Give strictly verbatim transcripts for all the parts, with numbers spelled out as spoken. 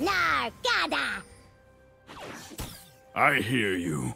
Gnar gada! I hear you.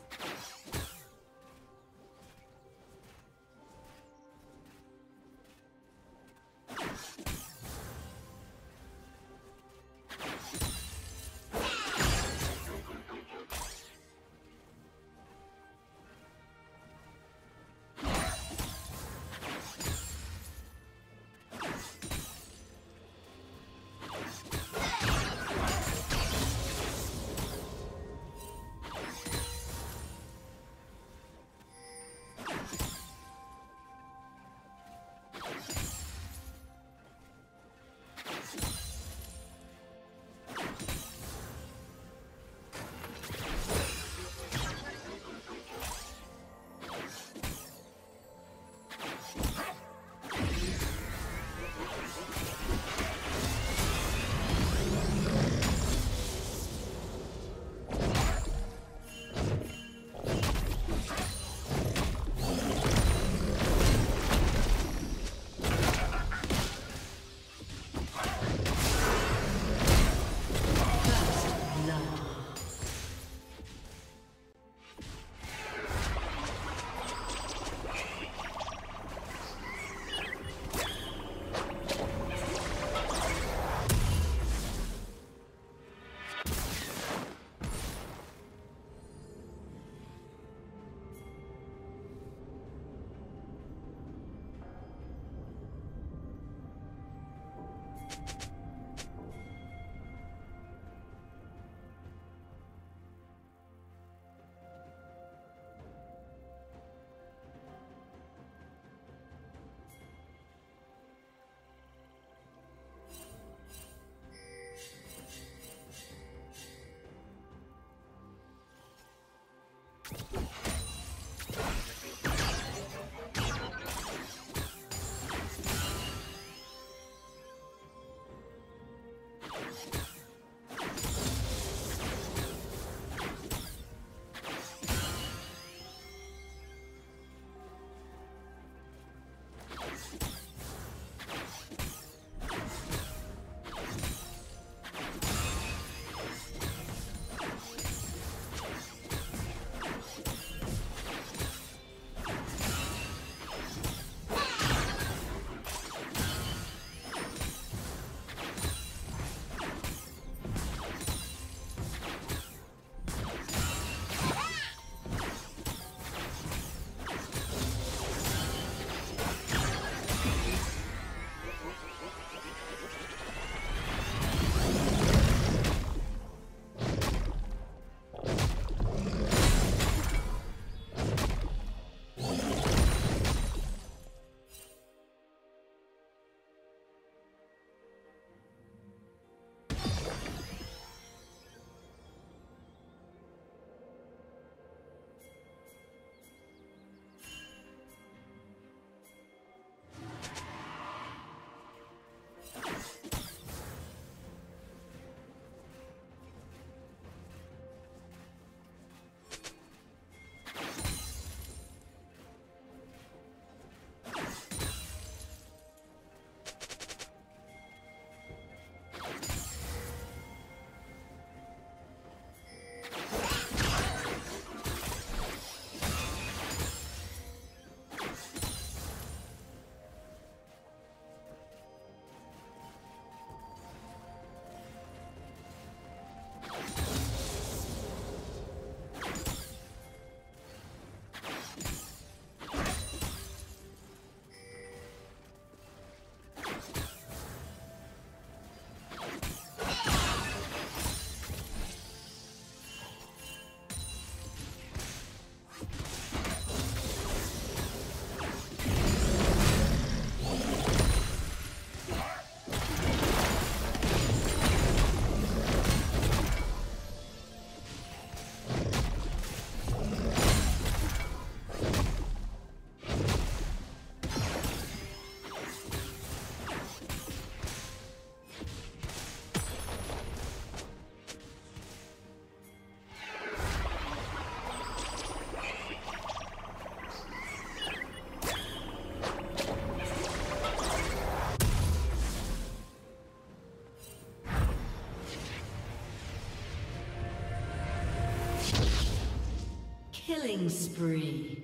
Killing spree.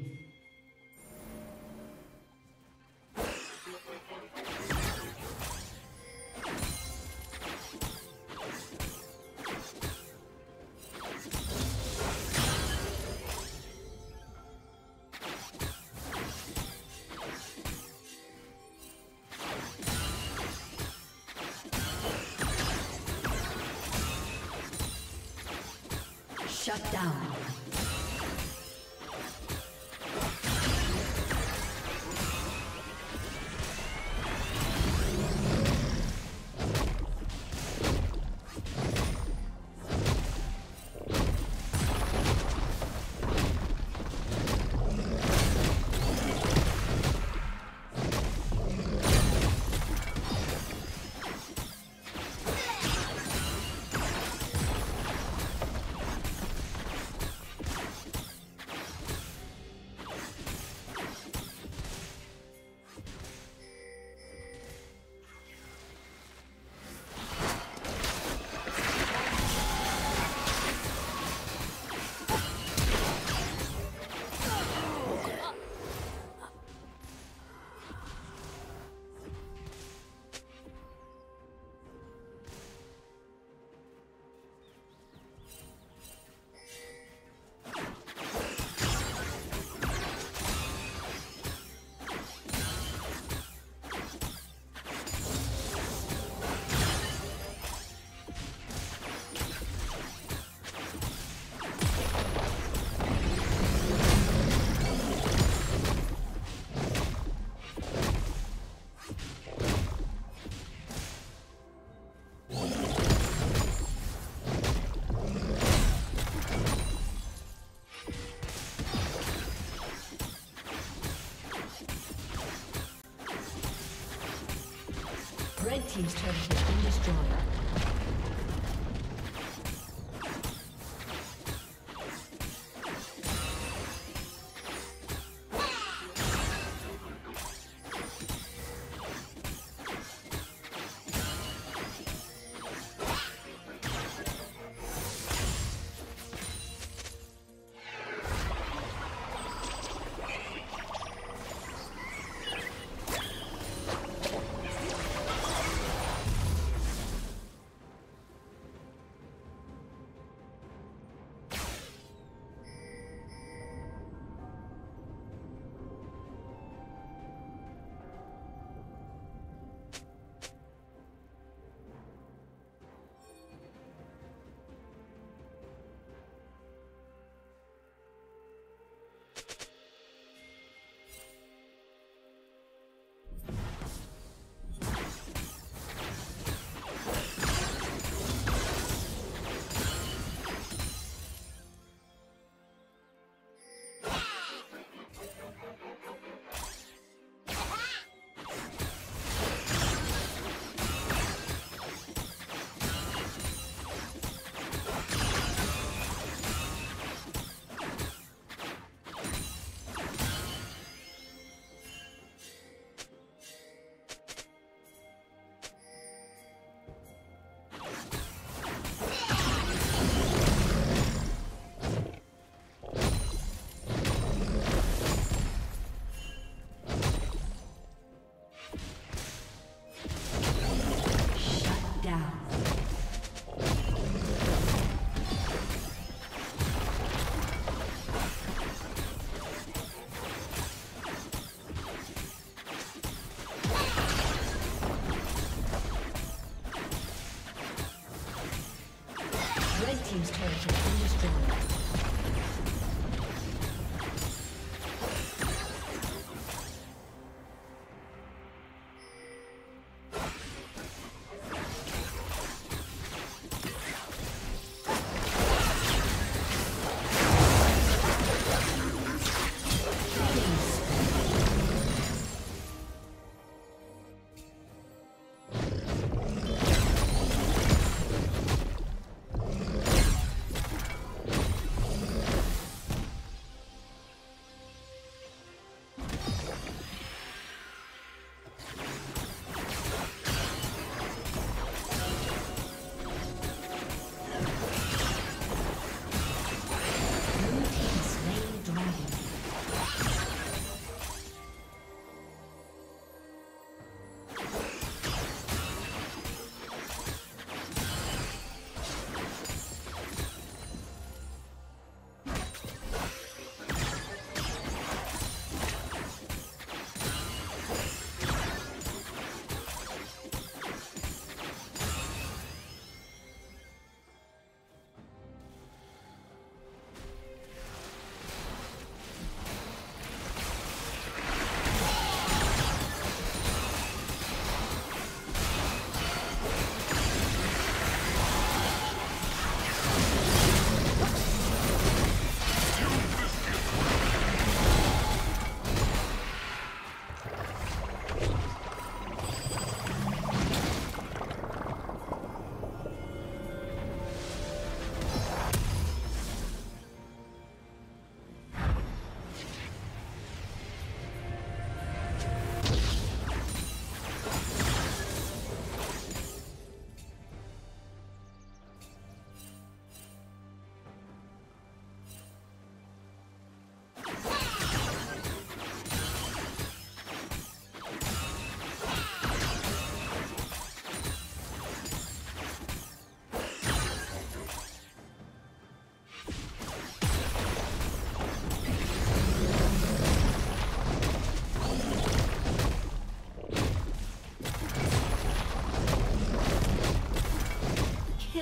Shut down. Red team's turret has been destroyed. Team's turret has been destroyed.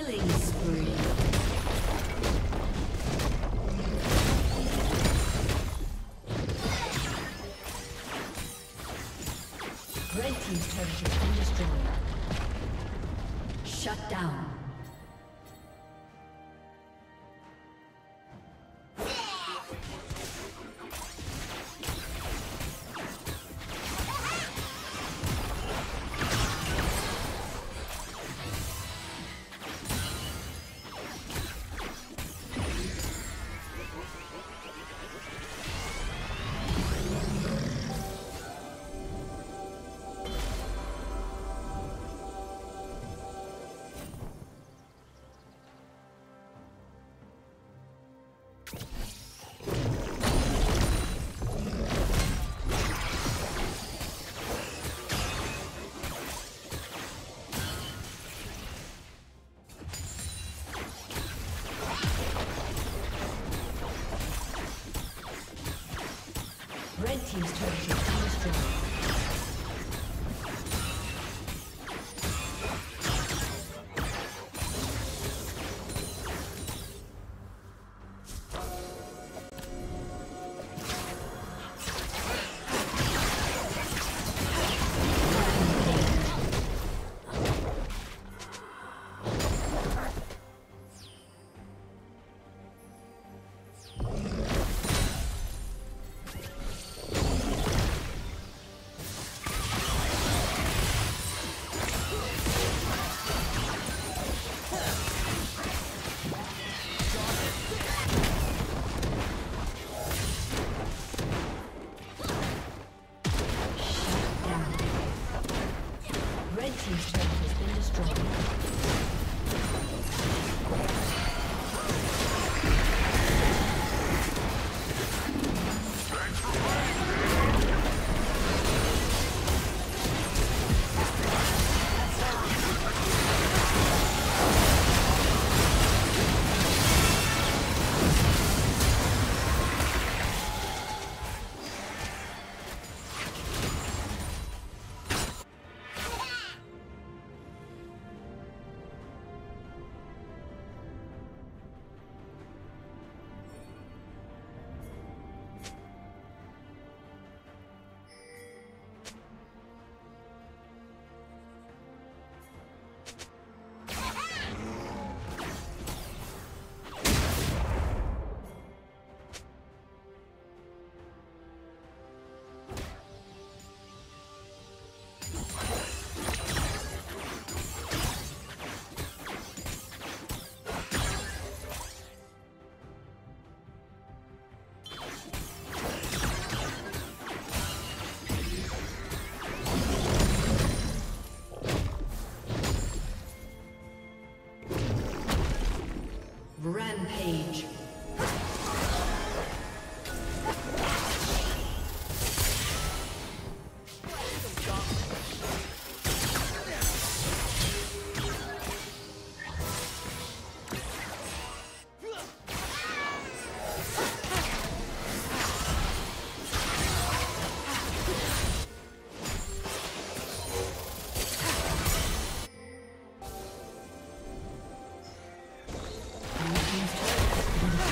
Killing spree. Red team's turret has been destroyed. Shut down. Team's turret has been destroyed. Rampage. Red team's turret has been destroyed.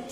Red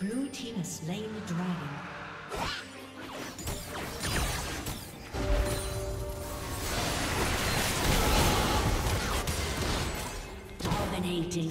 Blue team has slain the dragon. Dominating.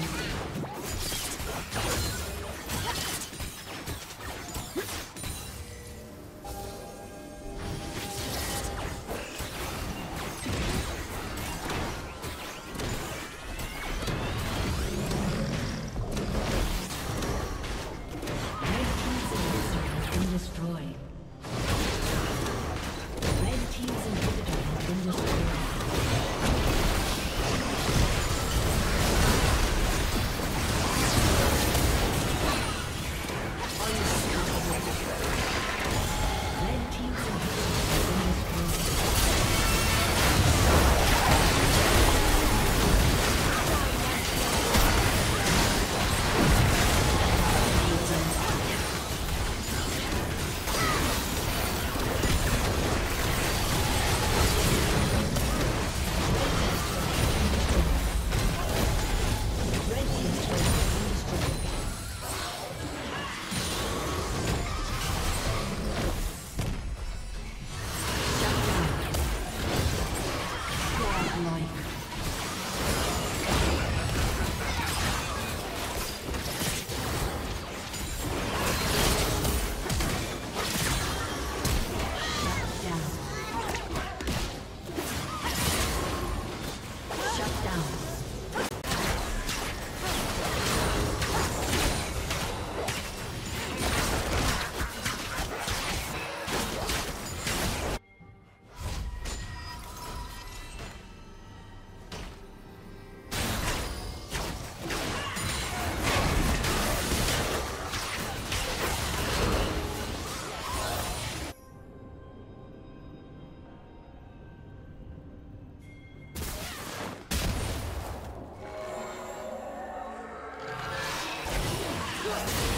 Let's go.